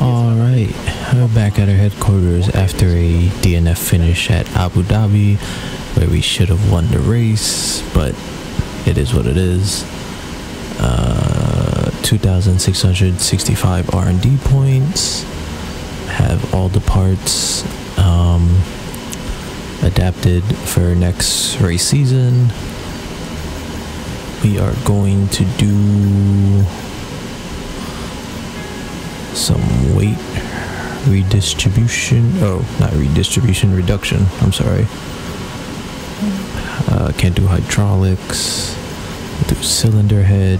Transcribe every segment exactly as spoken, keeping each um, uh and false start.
Alright, we're back at our headquarters after a D N F finish at Abu Dhabi, where we should have won the race, but it is what it is. Uh, two thousand six hundred sixty-five R and D points, have all the parts um, adapted for next race season. We are going to do some weight redistribution. Oh, not redistribution, reduction. I'm sorry. Uh, can't do hydraulics. Do cylinder head.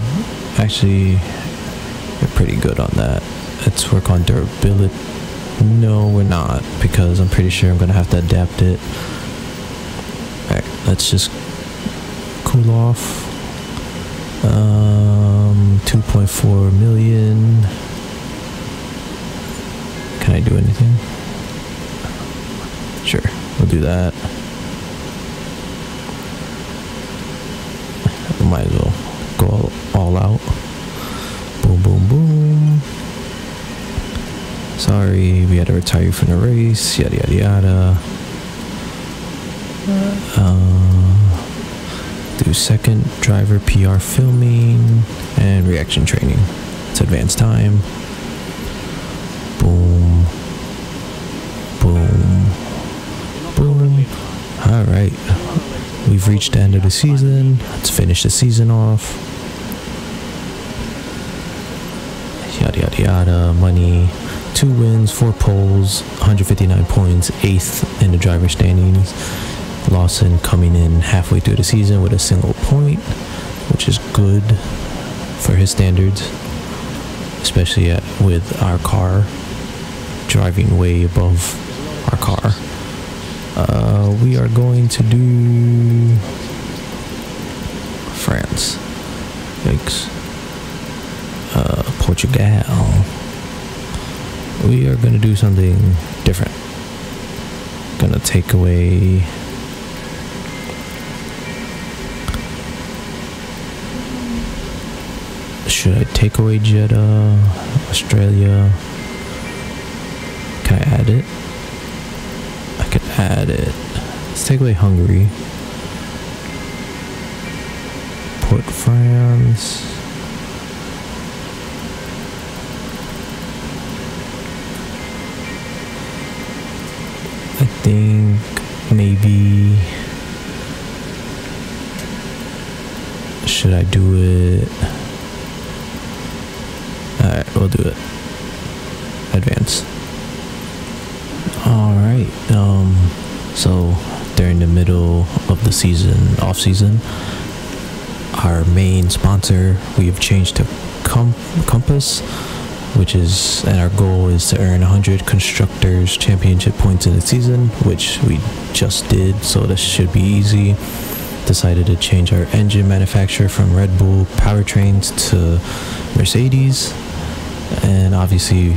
Actually, we're pretty good on that. Let's work on durability. No, we're not, because I'm pretty sure I'm gonna have to adapt it. All right, let's just cool off. Um, two point four million. Can I do anything? Sure, we'll do that. We might as well go all, all out. Boom, boom, boom. Sorry, we had to retire you from the race. Yada, yada, yada. Uh, do second driver P R filming and reaction training. It's advanced time. Boom, boom, boom. All right, we've reached the end of the season. Let's finish the season off. Yada, yada, yada, money. Two wins, four poles, one hundred fifty-nine points, eighth in the driver standings. Lawson coming in halfway through the season with a single point, which is good for his standards, especially at, with our car driving way above our car. Uh, we are going to do France. Yikes. Uh, Portugal. We are going to do something different. Going to take away should I take away Jeddah, Australia? Can I add it? I could add it. Let's take away Hungary. Port France. I think maybe should I do it? Alright, we'll do it. Advance. Alright, um, so during the middle of the season, off season, our main sponsor, we have changed to Com Compass, which is, and our goal is to earn one hundred Constructors Championship points in the season, which we just did, so this should be easy. Decided to change our engine manufacturer from Red Bull Powertrains to Mercedes, and obviously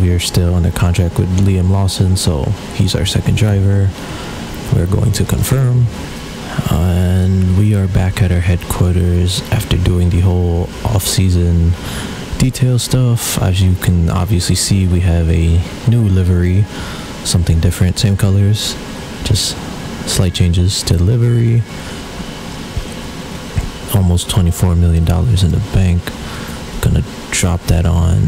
we are still under contract with Liam Lawson, so he's our second driver. We're going to confirm, uh, and we are back at our headquarters after doing the whole off-season detail stuff. As you can obviously see, we have a new livery, something different, same colors, just slight changes to livery. Almost twenty-four million dollars in the bank. Gonna drop that on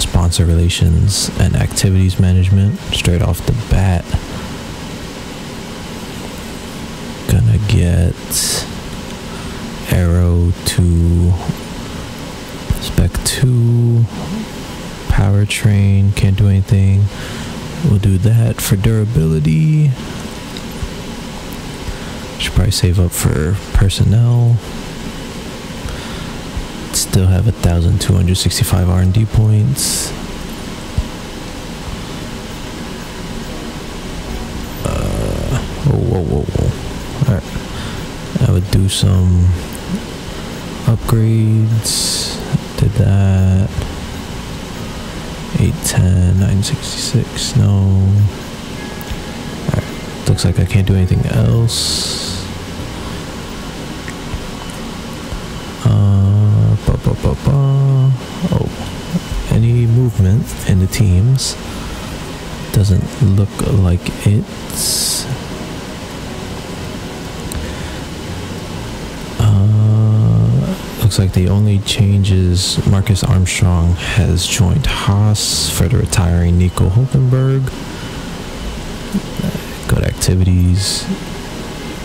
sponsor relations and activities management straight off the bat. Gonna get Arrow to Spec two, powertrain, can't do anything. We'll do that for durability. Should probably save up for personnel. Still have one thousand two hundred sixty-five R and D points. Uh, whoa, whoa, whoa, whoa. Alright. I would do some upgrades. Did that. eight ten, nine sixty-six, no. Alright. Looks like I can't do anything else. Uh, ba, ba, ba, ba. Oh, any move improvement in the teams. Doesn't look like it. Uh, looks like the only change is Marcus Armstrong has joined Haas, further retiring Nico Hulkenberg. Go to activities,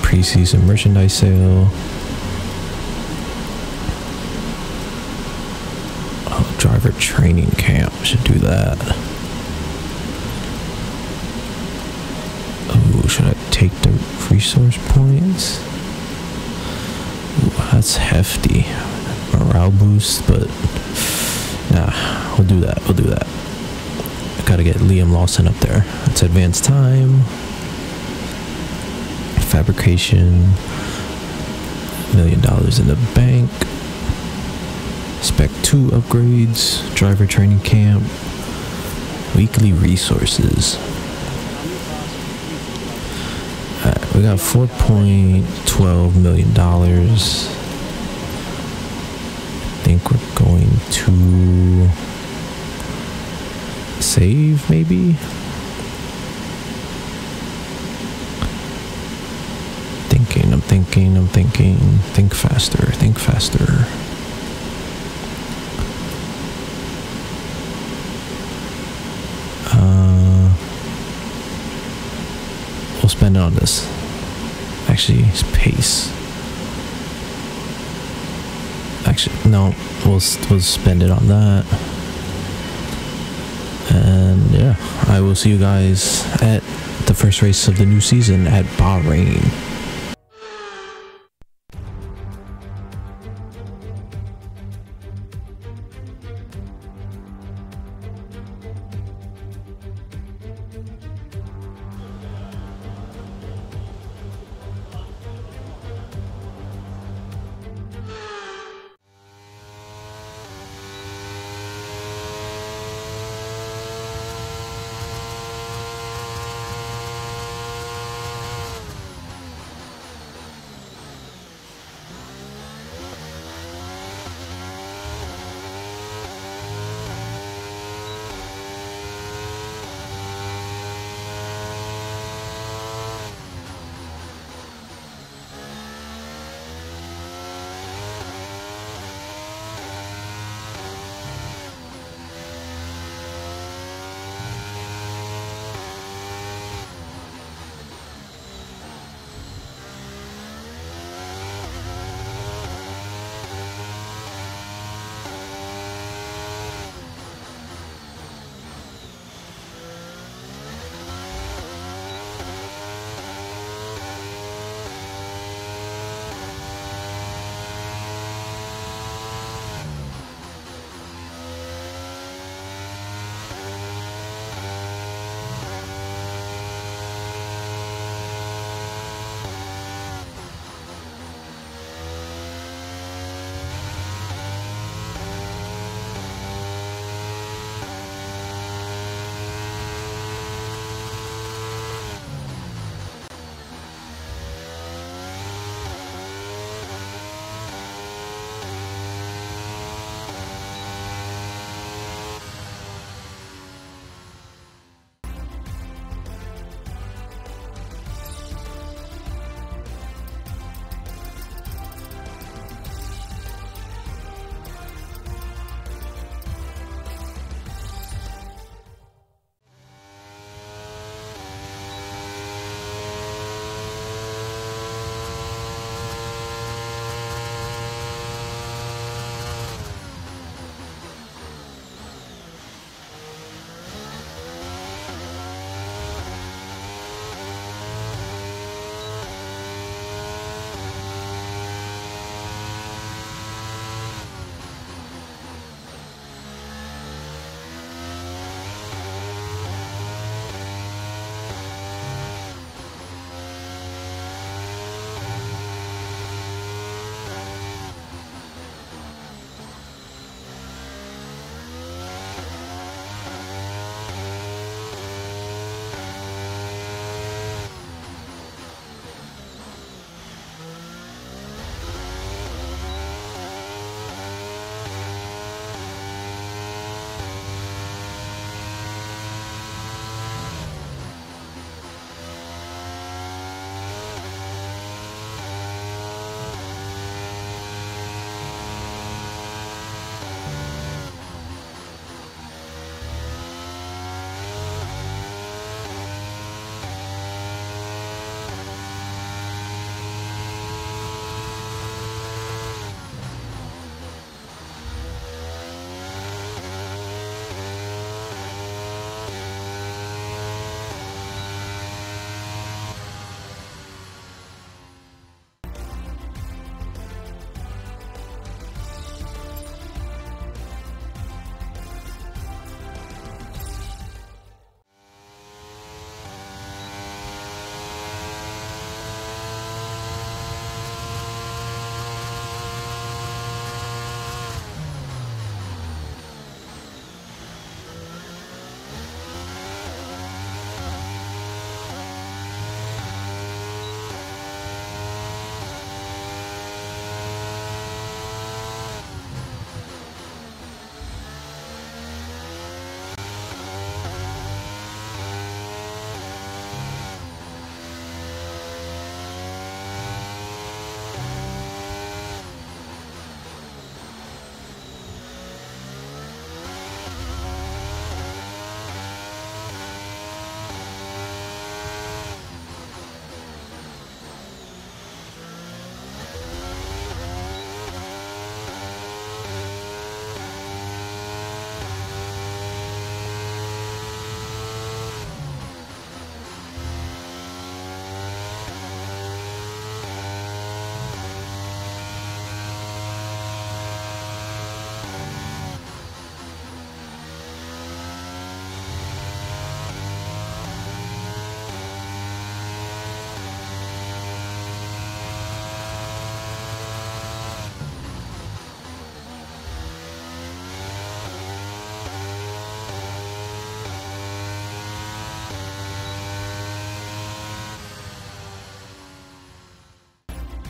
preseason merchandise sale. Oh, driver training camp, should do that. Oh, should I take the resource points? Ooh, that's hefty. Morale boost, but nah, we'll do that, we'll do that. I gotta get Liam Lawson up there. It's advanced time. Fabrication. Million dollars in the bank. Spec two upgrades. Driver training camp. Weekly resources. Alright, we got four point one two million dollars. I think we're going to save, maybe? Thinking, I'm thinking, I'm thinking. Think faster, think faster. Uh, we'll spend it on this. Actually, it's pace. Actually, no, we'll, we'll spend it on that. And yeah, I will see you guys at the first race of the new season at Bahrain.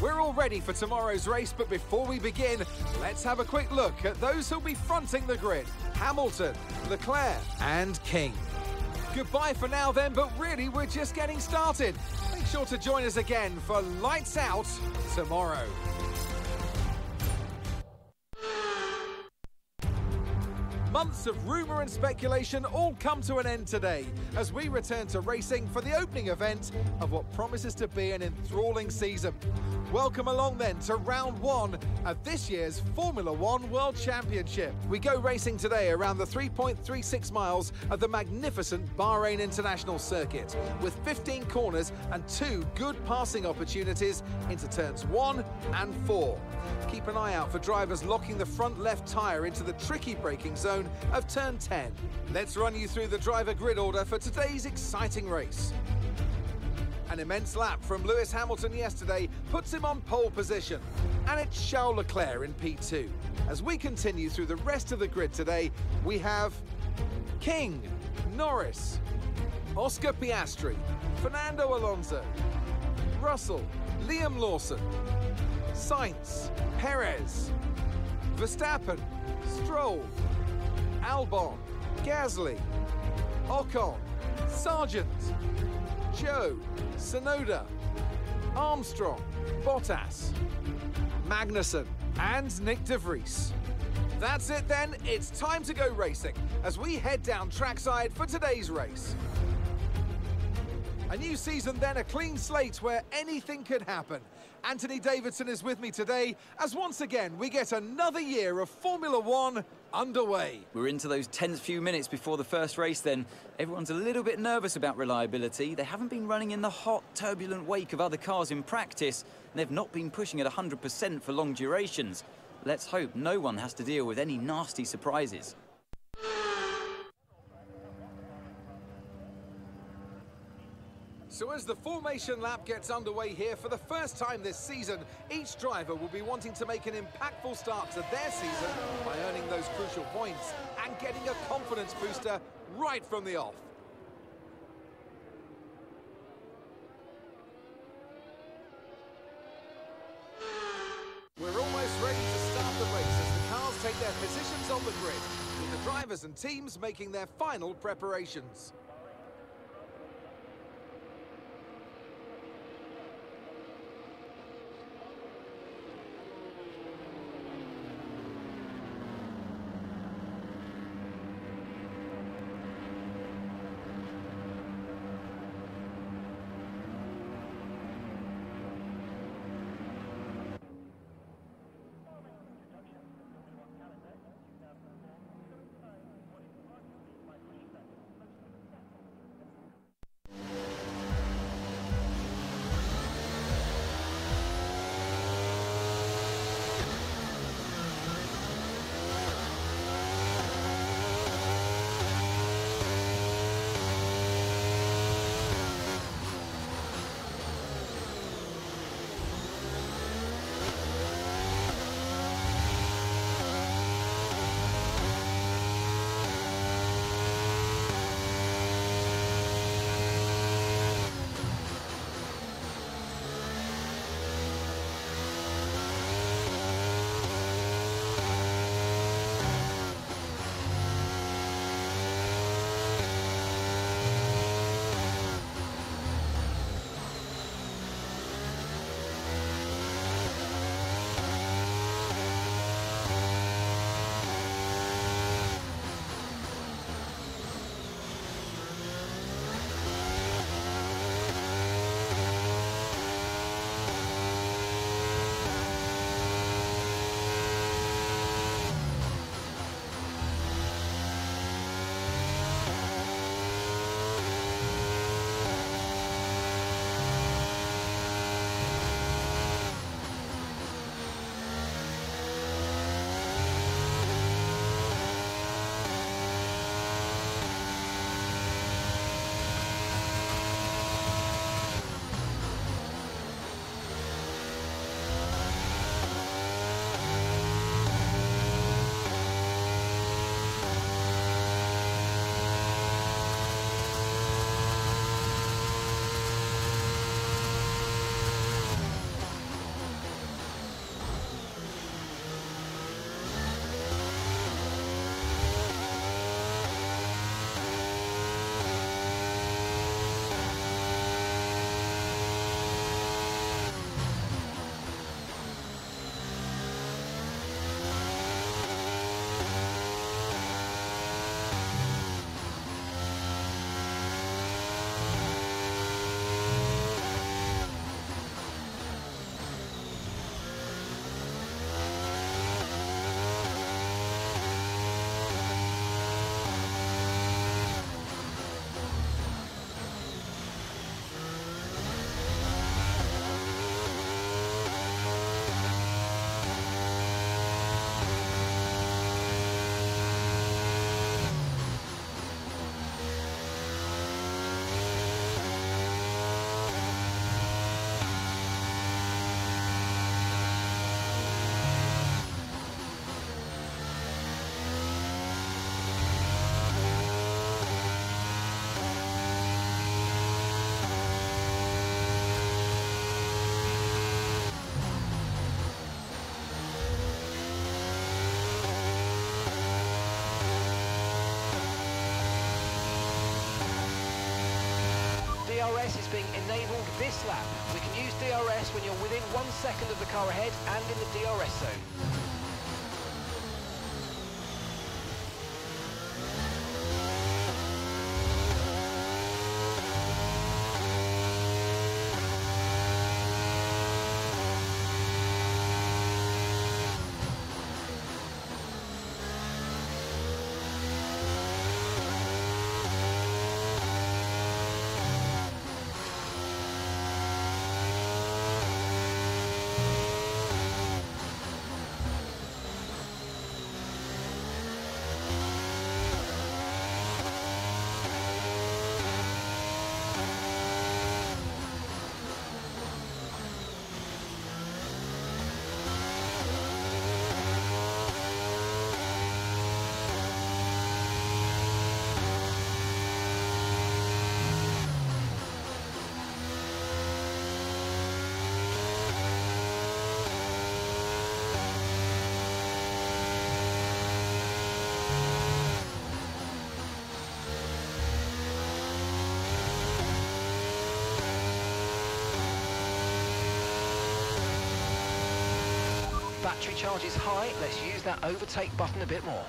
We're all ready for tomorrow's race, but before we begin, let's have a quick look at those who'll be fronting the grid. Hamilton, Leclerc and King. Goodbye for now then, but really we're just getting started. Make sure to join us again for Lights Out tomorrow. Months of rumour and speculation all come to an end today as we return to racing for the opening event of what promises to be an enthralling season. Welcome along then to round one of this year's Formula One World Championship. We go racing today around the three point three six miles of the magnificent Bahrain International Circuit with fifteen corners and two good passing opportunities into turns one and four. Keep an eye out for drivers locking the front left tyre into the tricky braking zone of turn ten. Let's run you through the driver grid order for today's exciting race. An immense lap from Lewis Hamilton yesterday puts him on pole position, and it's Charles Leclerc in P two. As we continue through the rest of the grid today, we have King, Norris, Oscar Piastri, Fernando Alonso, Russell, Liam Lawson, Sainz, Perez, Verstappen, Stroll, Albon, Gasly, Ocon, Sargent, Joe Tsunoda, Armstrong, Bottas, Magnussen and Nick DeVries. That's it then, it's time to go racing as we head down trackside for today's race. A new season then, a clean slate where anything could happen. Anthony Davidson is with me today as once again we get another year of Formula One underway. We're into those tense few minutes before the first race then. Everyone's a little bit nervous about reliability. They haven't been running in the hot, turbulent wake of other cars in practice, and they've not been pushing at one hundred percent for long durations. Let's hope no one has to deal with any nasty surprises. So as the formation lap gets underway here, for the first time this season, each driver will be wanting to make an impactful start to their season by earning those crucial points and getting a confidence booster right from the off. We're almost ready to start the race as the cars take their positions on the grid, with the drivers and teams making their final preparations. D R S is being enabled this lap. We can use D R S when you're within one second of the car ahead and in the D R S zone. Battery charge is high, let's use that overtake button a bit more.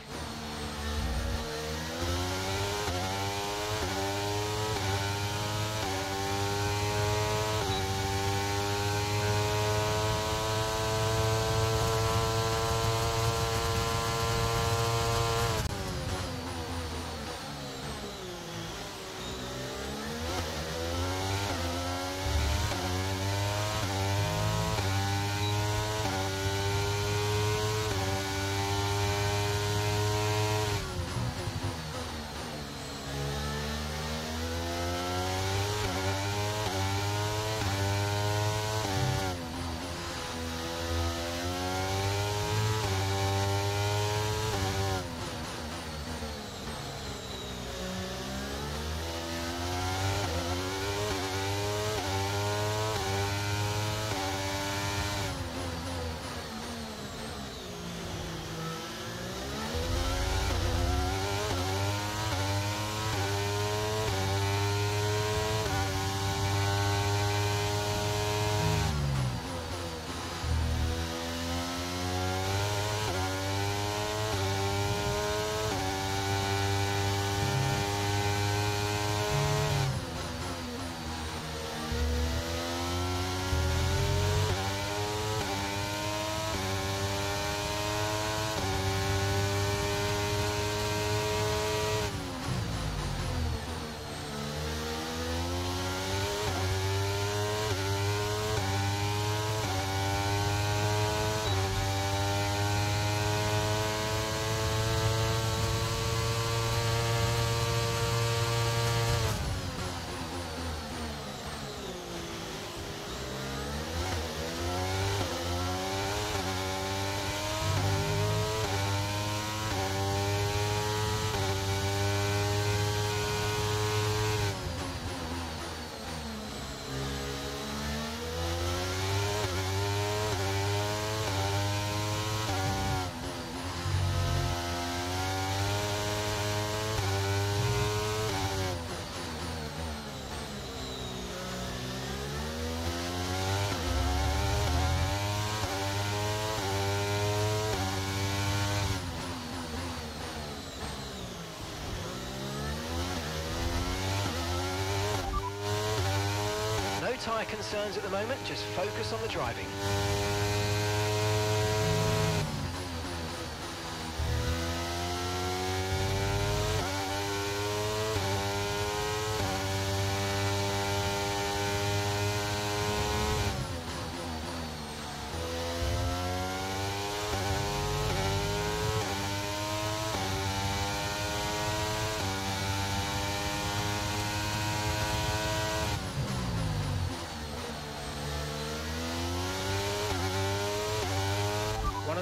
Tyre concerns at the moment, just focus on the driving.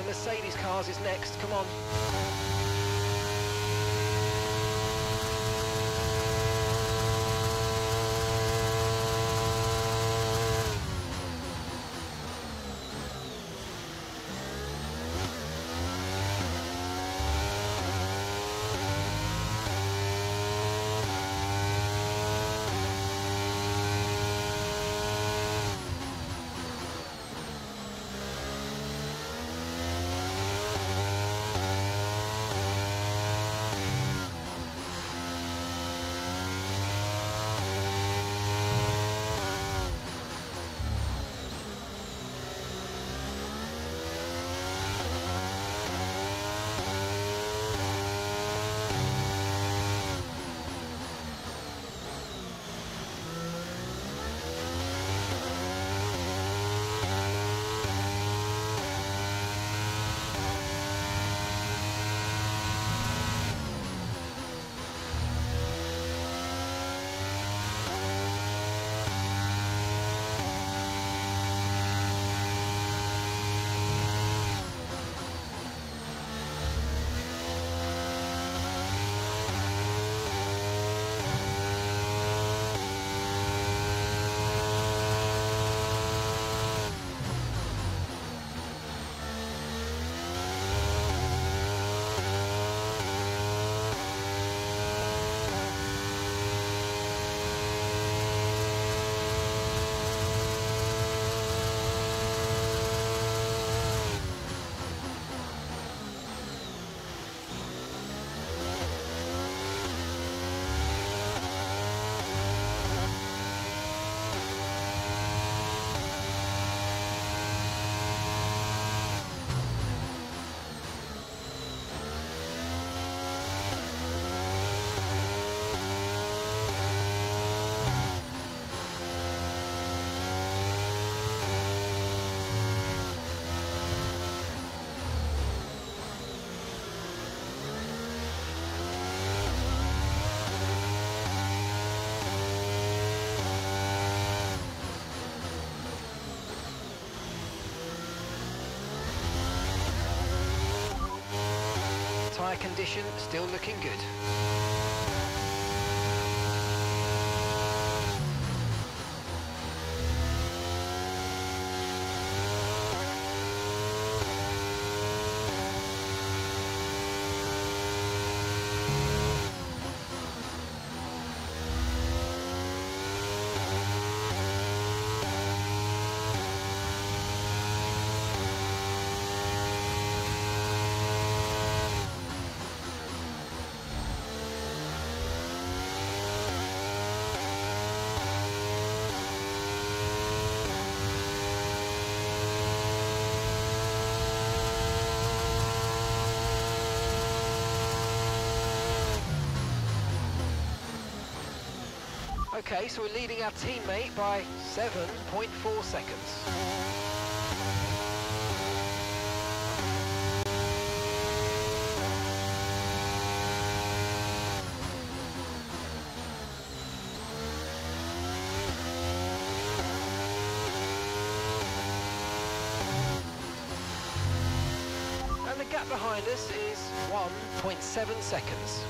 Mercedes cars is next, come on. tyre condition still looking good. Okay, so we're leading our teammate by seven point four seconds. And the gap behind us is one point seven seconds.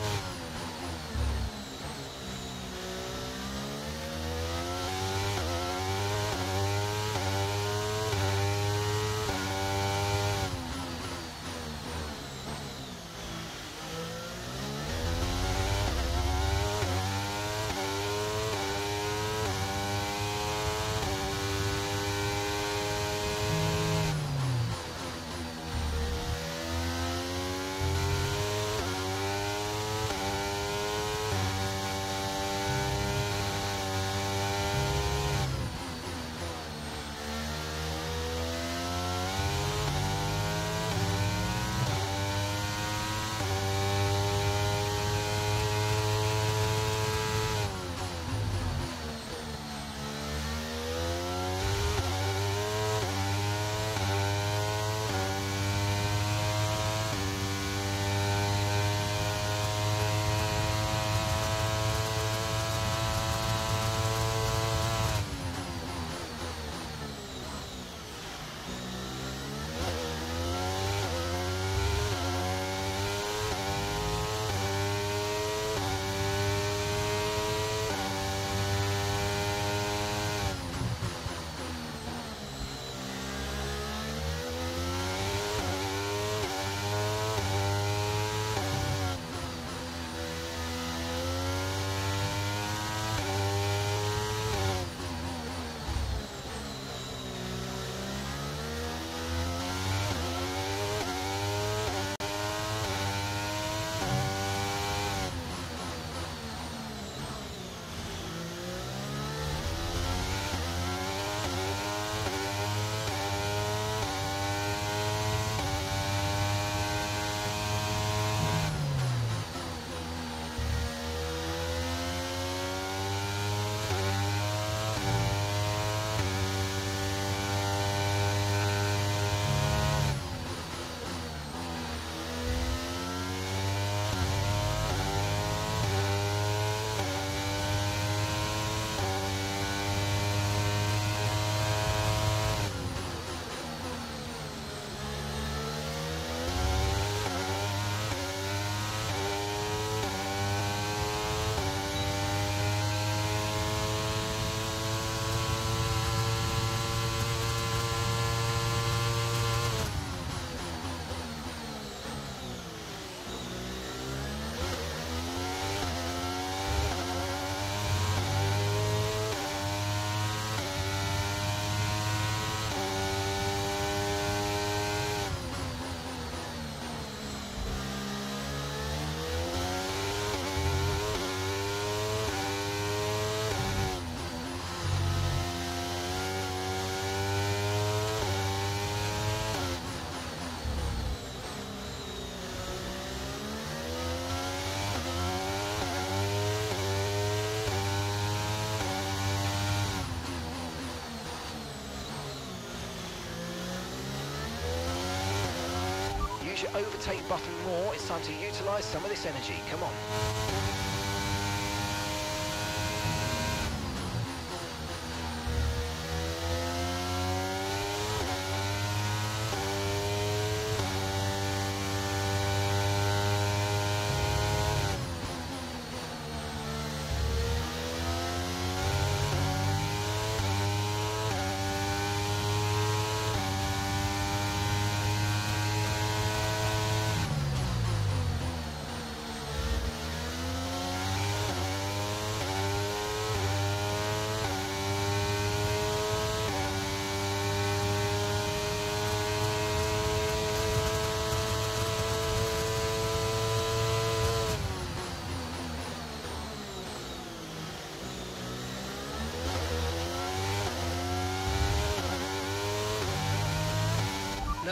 Overtake button more, it's time to utilise some of this energy, come on.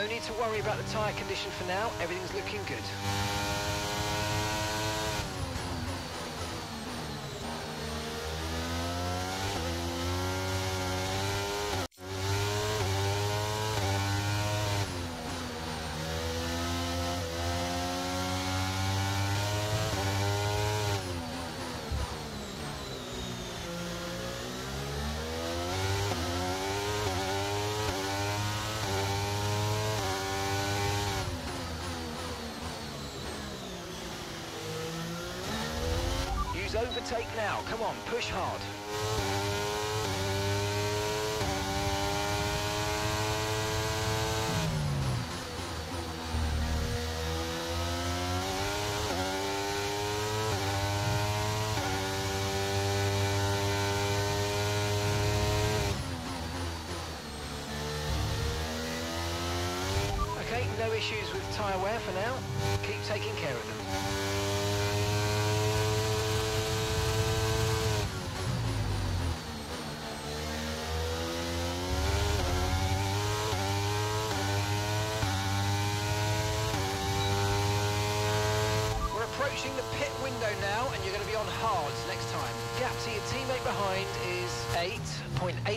No need to worry about the tyre condition for now, everything's looking good. Overtake now, come on, push hard. Okay, no issues with tyre wear for now, keep taking care of them.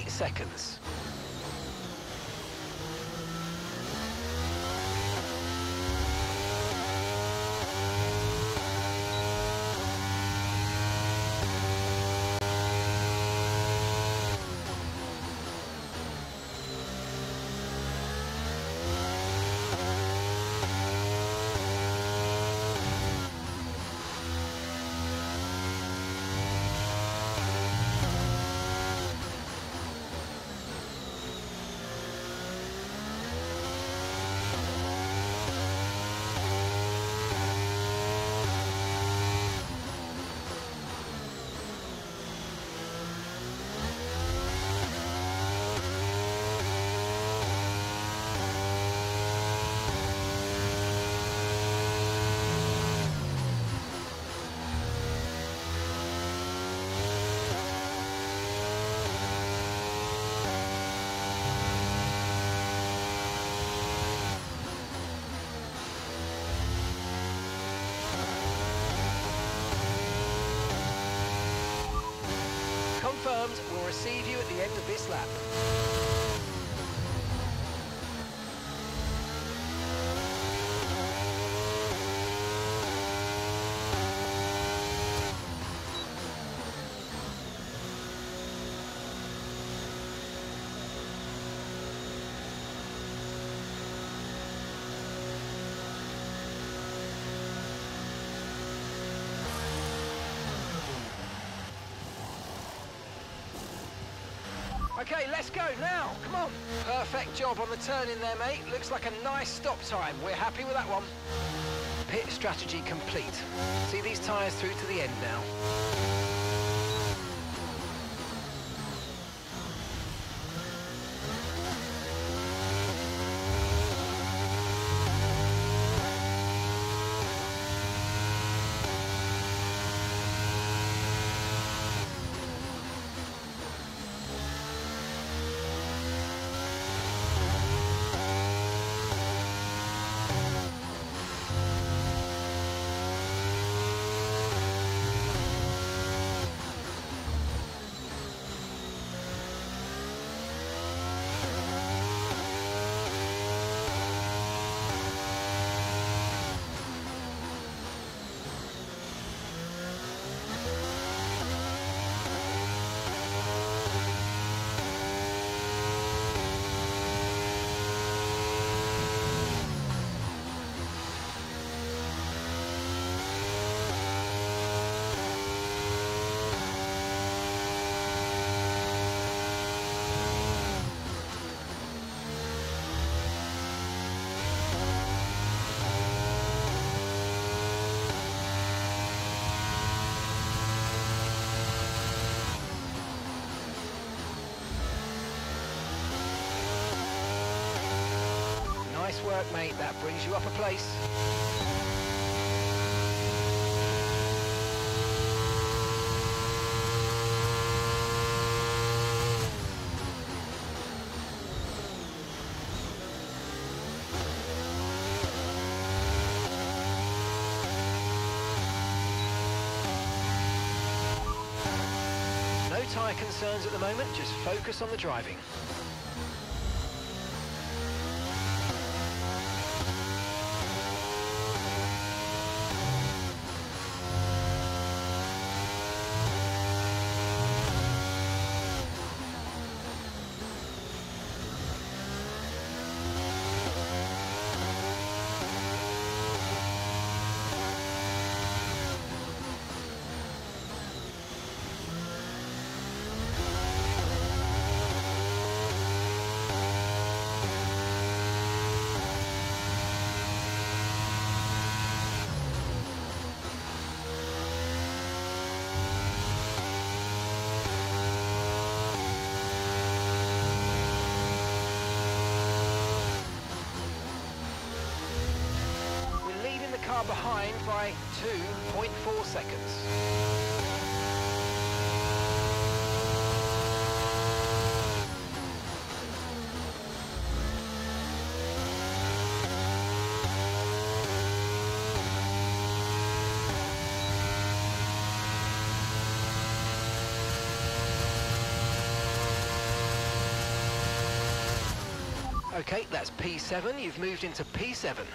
Seconds. We'll receive you at the end of this lap. Okay, let's go now, come on. Perfect job on the turn in there, mate. Looks like a nice stop time. We're happy with that one. Pit strategy complete. See these tyres through to the end now. Mate, that brings you up a place. tyre concerns at the moment, just focus on the driving. Behind by two point four seconds. Okay, that's P seven. You've moved into P seven.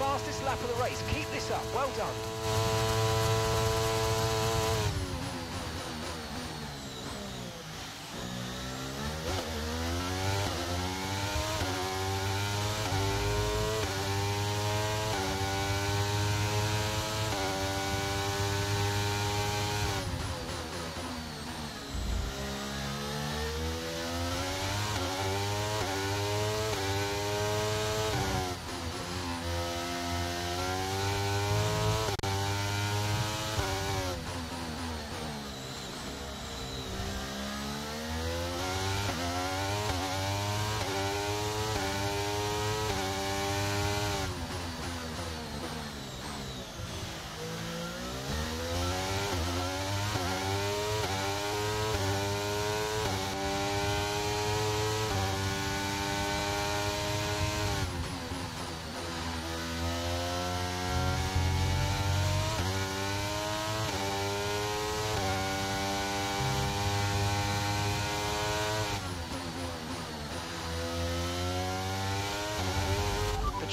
Fastest lap of the race. Keep this up. Well done.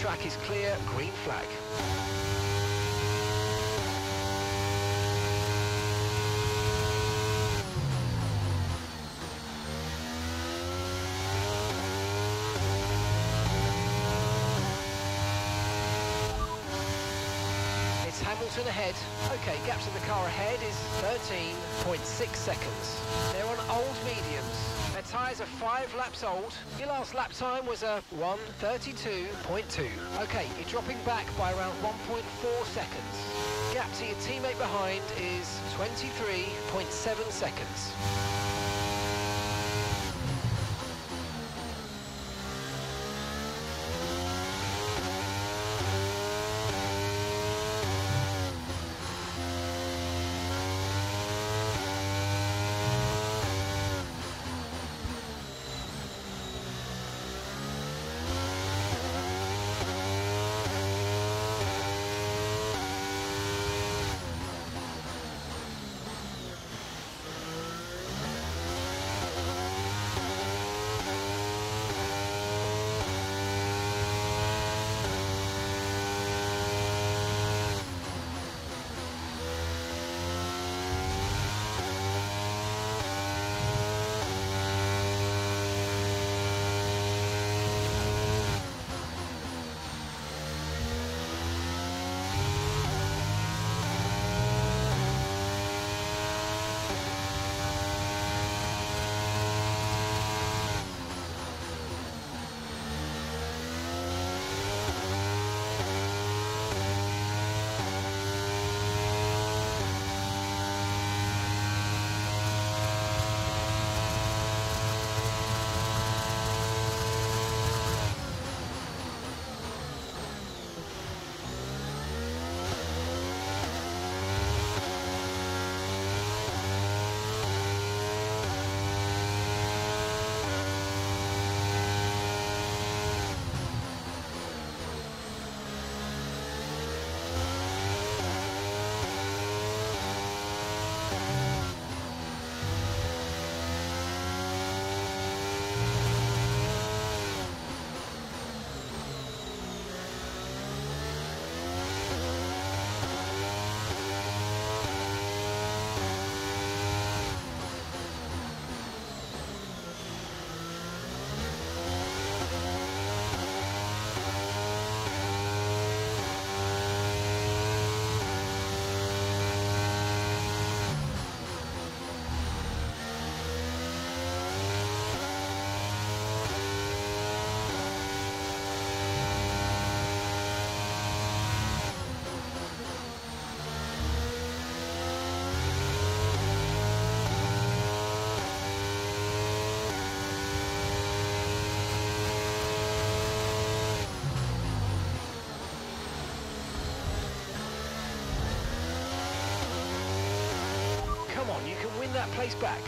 track is clear, green flag. It's Hamilton ahead. Okay, gap to the car ahead is thirteen point six seconds. They're on old mediums. Their tyres are five laps old. Your last lap time was a one thirty-two point two. OK, you're dropping back by around one point four seconds. Gap to your teammate behind is twenty-three point seven seconds. That place back.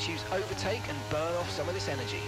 Let's use overtake and burn off some of this energy.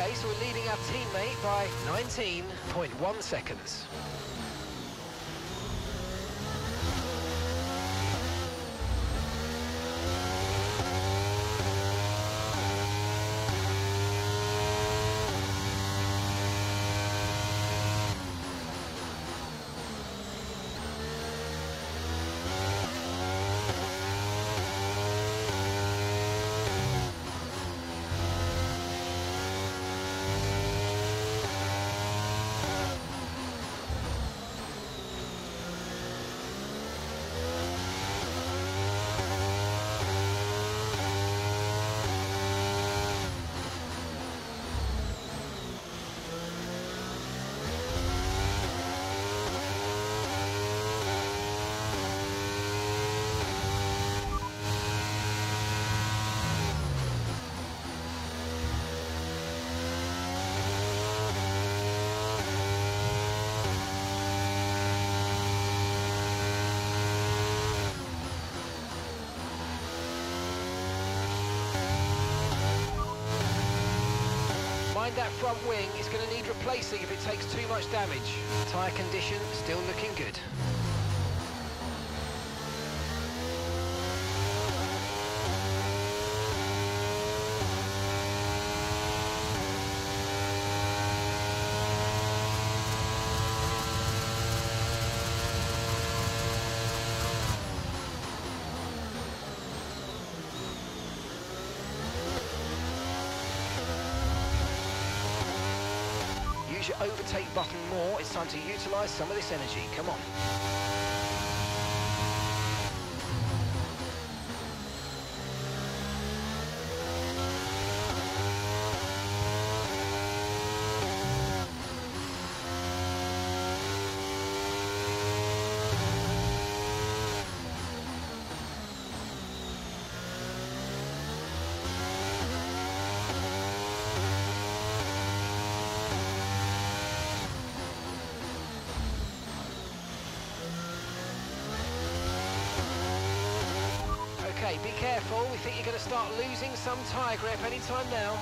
Okay, so we're leading our teammate by nineteen point one seconds. That front wing is going to need replacing if it takes too much damage. Tyre condition still looking good. Overtake button more, it's time to utilise some of this energy, come on. Be careful, we think you're going to start losing some tyre grip anytime now.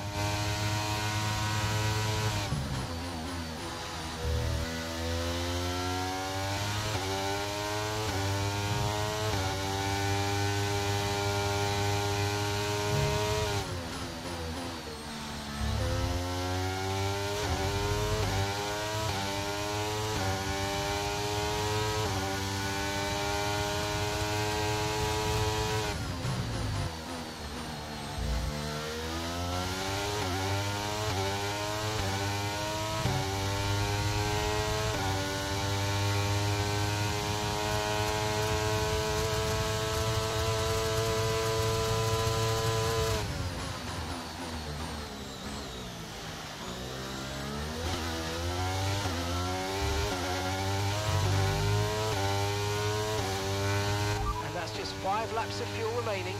just five laps of fuel remaining.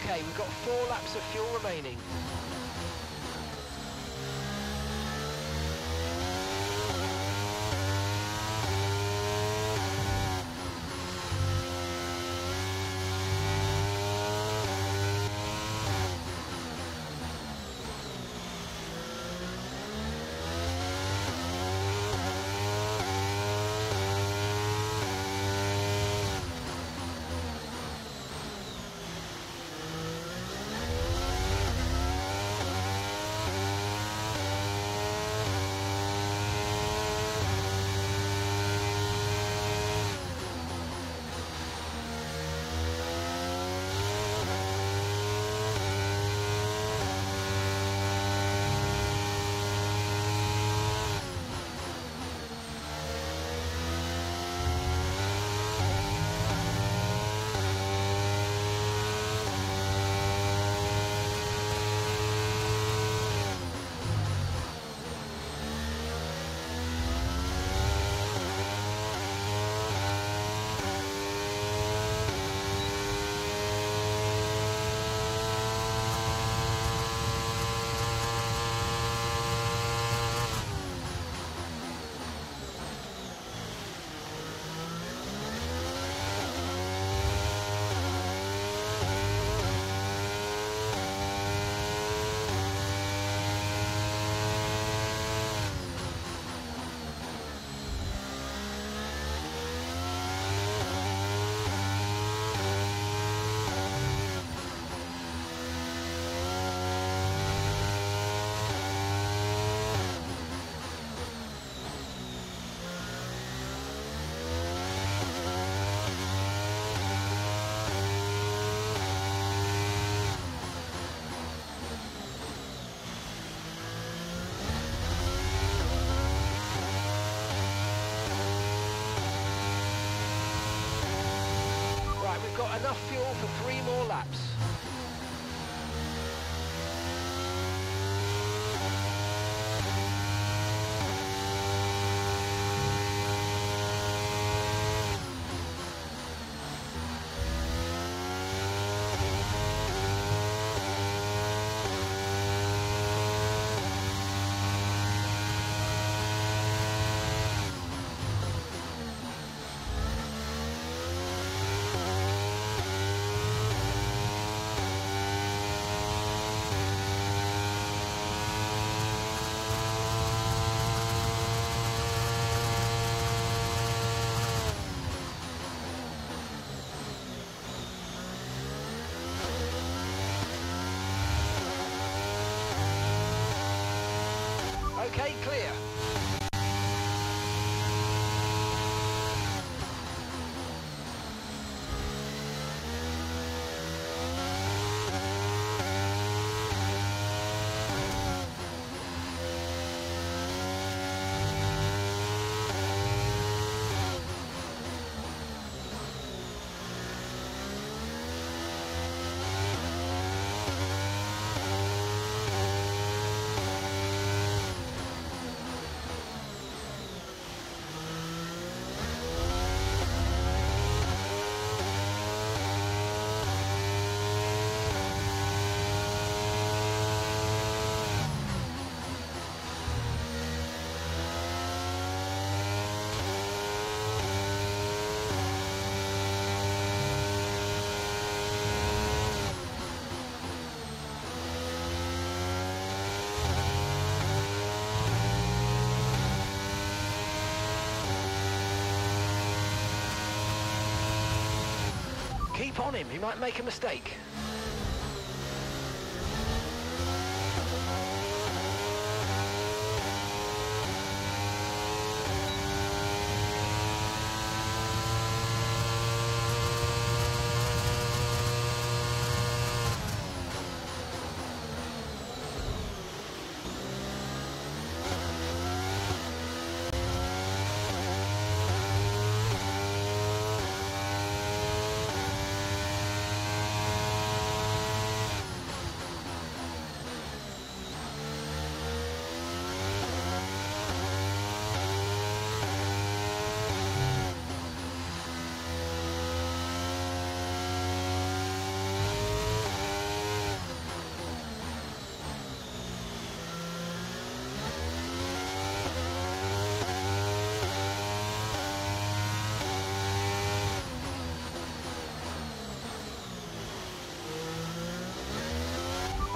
Okay, we've got four laps of fuel remaining. Enough fuel for three more laps. Okay, clear. Keep on him, he might make a mistake.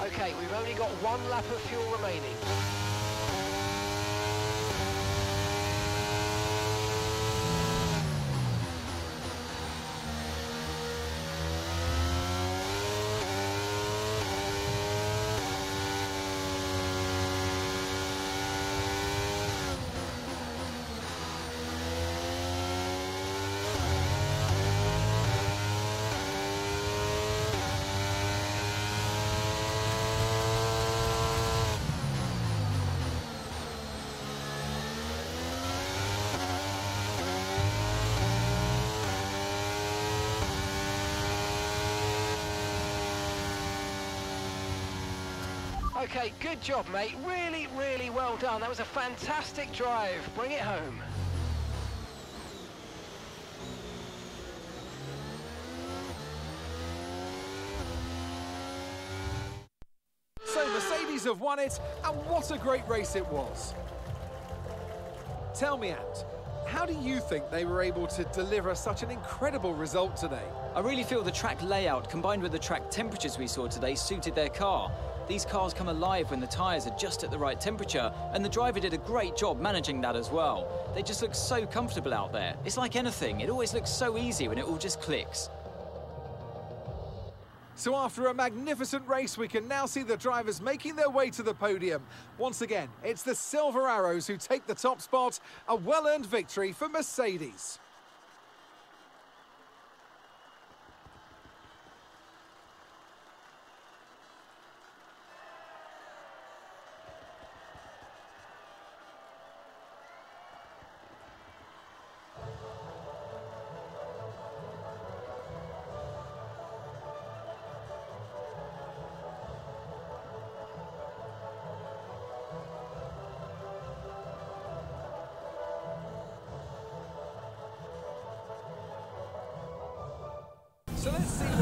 Okay, we've only got one lap of fuel remaining. Okay, good job, mate. Really, really well done. That was a fantastic drive. Bring it home. So Mercedes have won it, and what a great race it was. Tell me, Ant, how do you think they were able to deliver such an incredible result today? I really feel the track layout combined with the track temperatures we saw today suited their car. These cars come alive when the tyres are just at the right temperature, and the driver did a great job managing that as well. They just look so comfortable out there. It's like anything, it always looks so easy when it all just clicks. So after a magnificent race, we can now see the drivers making their way to the podium. Once again, it's the Silver Arrows who take the top spot, a well-earned victory for Mercedes.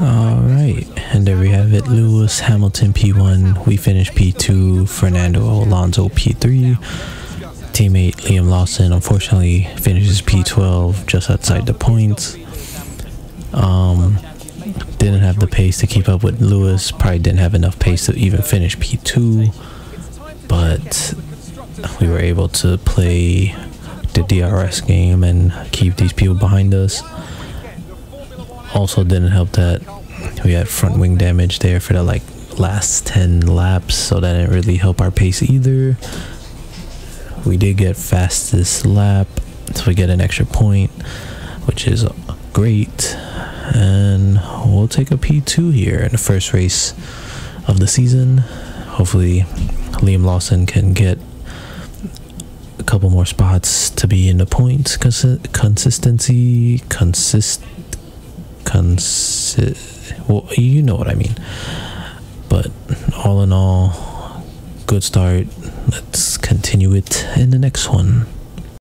Alright, and there we have it. Lewis Hamilton P one, we finished P two, Fernando Alonso P three, teammate Liam Lawson unfortunately finishes P twelve just outside the points. Um, didn't have the pace to keep up with Lewis, probably didn't have enough pace to even finish P two, but we were able to play the D R S game and keep these people behind us. Also didn't help that we had front wing damage there for the like last ten laps, so that didn't really help our pace either. We did get fastest lap, so we get an extra point, which is great, and we'll take a P two here in the first race of the season. Hopefully Liam Lawson can get a couple more spots to be in the points. Consistency consist Consi well, you know what I mean. But all in all, good start. Let's continue it in the next one.